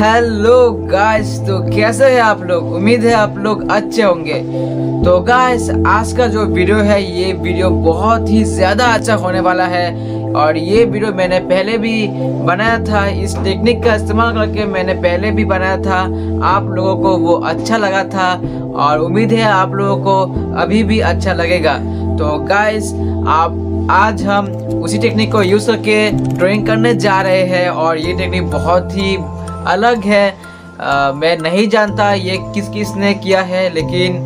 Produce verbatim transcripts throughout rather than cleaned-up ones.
Hello guys, तो कैसे हैं आप लोग। उम्मीद है आप लोग अच्छे होंगे। तो गाइस, आज का जो वीडियो है ये वीडियो बहुत ही ज़्यादा अच्छा होने वाला है। और ये वीडियो मैंने पहले भी बनाया था, इस टेक्निक का इस्तेमाल करके मैंने पहले भी बनाया था, आप लोगों को वो अच्छा लगा था और उम्मीद है आप लोगों को अभी भी अच्छा लगेगा। तो गाइस, आप आज हम उसी टेक्निक को यूज़ करके ड्राइंग करने जा रहे हैं और ये टेक्निक बहुत ही अलग है। आ, मैं नहीं जानता ये किस किस ने किया है, लेकिन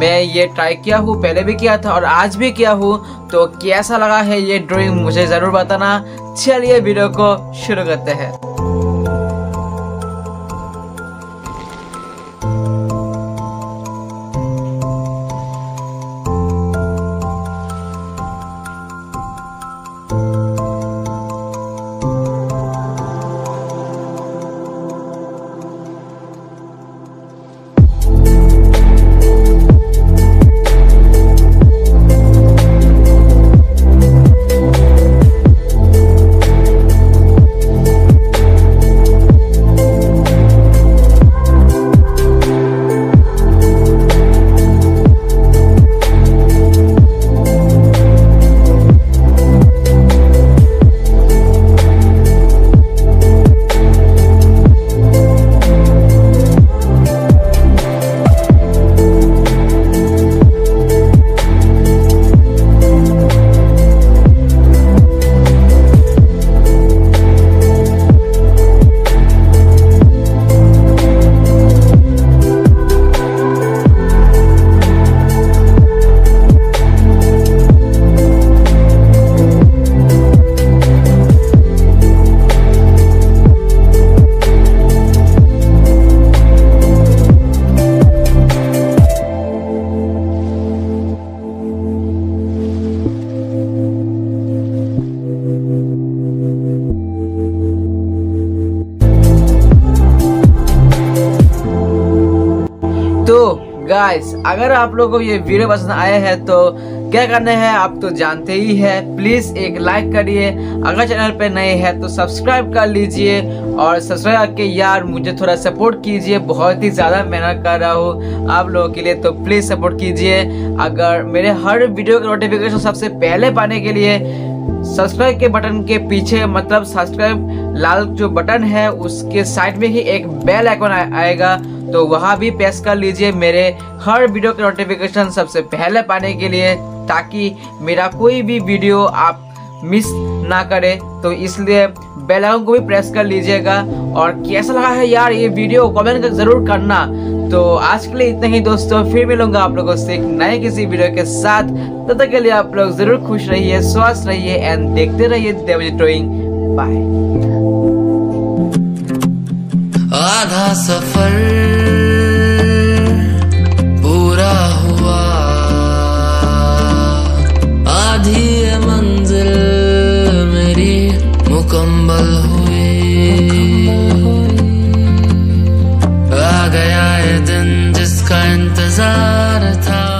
मैं ये ट्राई किया हूँ, पहले भी किया था और आज भी किया हूँ। तो कैसा लगा है ये ड्राइंग मुझे ज़रूर बताना। चलिए वीडियो को शुरू करते हैं। तो गाइस, अगर आप लोगों को ये वीडियो पसंद आया है तो क्या करना है आप तो जानते ही है। प्लीज़ एक लाइक करिए, अगर चैनल पे नए हैं तो सब्सक्राइब कर लीजिए और सब्सक्राइब करके यार मुझे थोड़ा सपोर्ट कीजिए। बहुत ही ज़्यादा मेहनत कर रहा हूँ आप लोगों के लिए, तो प्लीज़ सपोर्ट कीजिए। अगर मेरे हर वीडियो के नोटिफिकेशन सबसे पहले पाने के लिए सब्सक्राइब के बटन के पीछे, मतलब सब्सक्राइब लाल जो बटन है उसके साइड में ही एक बेल आइकन आएगा, तो वहाँ भी प्रेस कर लीजिए मेरे हर वीडियो के नोटिफिकेशन सबसे पहले पाने के लिए, ताकि मेरा कोई भी वीडियो आप मिस ना करें। तो इसलिए बेल आइकन को भी प्रेस कर लीजिएगा। और कैसा लगा है यार ये वीडियो कमेंट कर ज़रूर करना। तो आज के लिए इतना ही दोस्तों, फिर मिलूंगा आप लोगों से एक नए किसी वीडियो के साथ। तब तक के लिए आप लोग ज़रूर खुश रहिए, स्वस्थ रहिए एंड देखते रहिए देवजी ड्राइंग। बाय। आधा सफर पूरा हुआ, आधी मंजिल मेरी मुकम्मल हुई। आ गया ये दिन जिसका इंतजार था।